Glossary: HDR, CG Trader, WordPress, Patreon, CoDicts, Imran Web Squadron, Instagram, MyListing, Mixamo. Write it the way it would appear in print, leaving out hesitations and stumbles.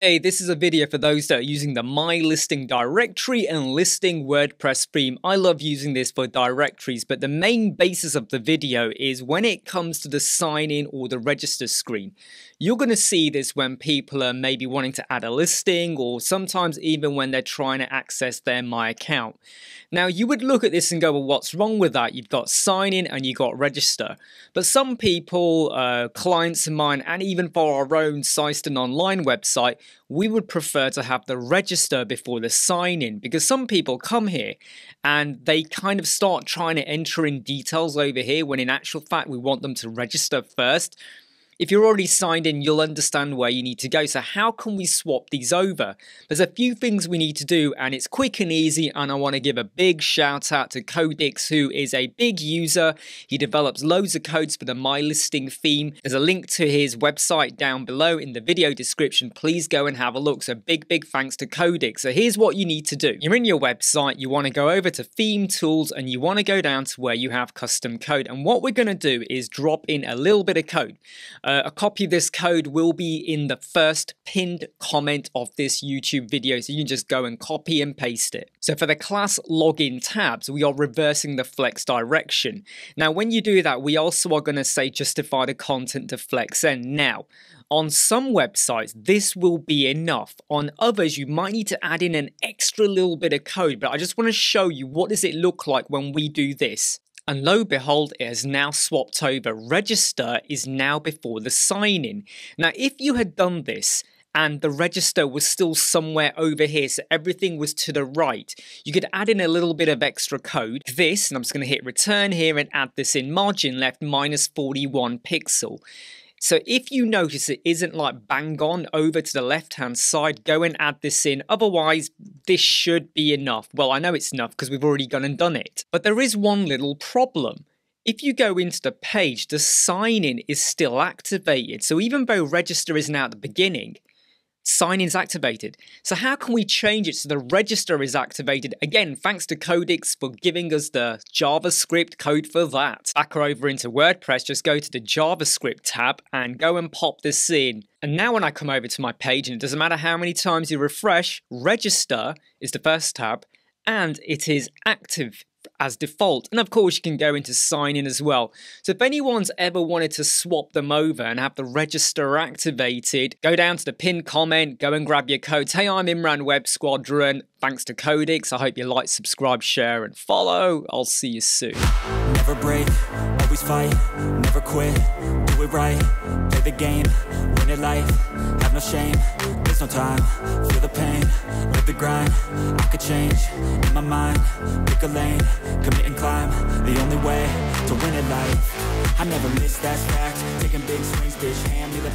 Hey, this is a video for those that are using the MyListing directory and listing WordPress theme. I love using this for directories, but the main basis of the video is when it comes to the sign in or the register screen. You're going to see this when people are maybe wanting to add a listing or sometimes even when they're trying to access their My Account. Now, you would look at this and go, well, what's wrong with that? You've got sign in and you've got register. But some people, clients of mine, and even for our own System Online website, we would prefer to have the register before the sign in, because some people come here and they kind of start trying to enter in details over here when in actual fact we want them to register first. If you're already signed in, you'll understand where you need to go. So how can we swap these over? There's a few things we need to do, and it's quick and easy, and I want to give a big shout out to CoDicts, who is a big user. He develops loads of codes for the MyListing theme. There's a link to his website down below in the video description. Please go and have a look. So big thanks to CoDicts. So here's what you need to do. You're in your website, you want to go over to Theme Tools, and you want to go down to where you have custom code. And what we're going to do is drop in a little bit of code. A copy of this code will be in the first pinned comment of this YouTube video, so you can just go and copy and paste it. So for the class login tabs, we are reversing the flex direction. Now, when you do that, we also are going to say justify the content to flex n. Now, on some websites, this will be enough. On others, you might need to add in an extra little bit of code, but I just want to show you what does it look like when we do this. And lo and behold, it has now swapped over. Register is now before the sign in. Now, if you had done this and the register was still somewhere over here, so everything was to the right, you could add in a little bit of extra code. This, and I'm just going to hit return here and add this in margin left -41 pixel. So if you notice it isn't like bang on over to the left-hand side, go and add this in. Otherwise, this should be enough. Well, I know it's enough because we've already gone and done it. But there is one little problem. If you go into the page, the sign-in is still activated. So even though register is now at the beginning, sign in's activated. So how can we change it so the register is activated? Again, thanks to CoDicts for giving us the JavaScript code for that. Back over into WordPress, just go to the JavaScript tab and go and pop this in. And now when I come over to my page, and it doesn't matter how many times you refresh, register is the first tab and it is active as default. And of course you can go into sign in as well. So if anyone's ever wanted to swap them over and have the register activated, go down to the pinned comment, go and grab your codes. Hey, I'm Imran Web Squadron. Thanks to CoDicts. I hope you like, subscribe, share and follow. I'll see you soon. Never break, always fight, never quit, do it right, play the game, win it life, have no shame, there's no time, feel the pain, live the grind, I could change, in my mind, pick a lane, commit and climb, the only way to win it life, I never miss that fact, taking big swings, bitch, hand me the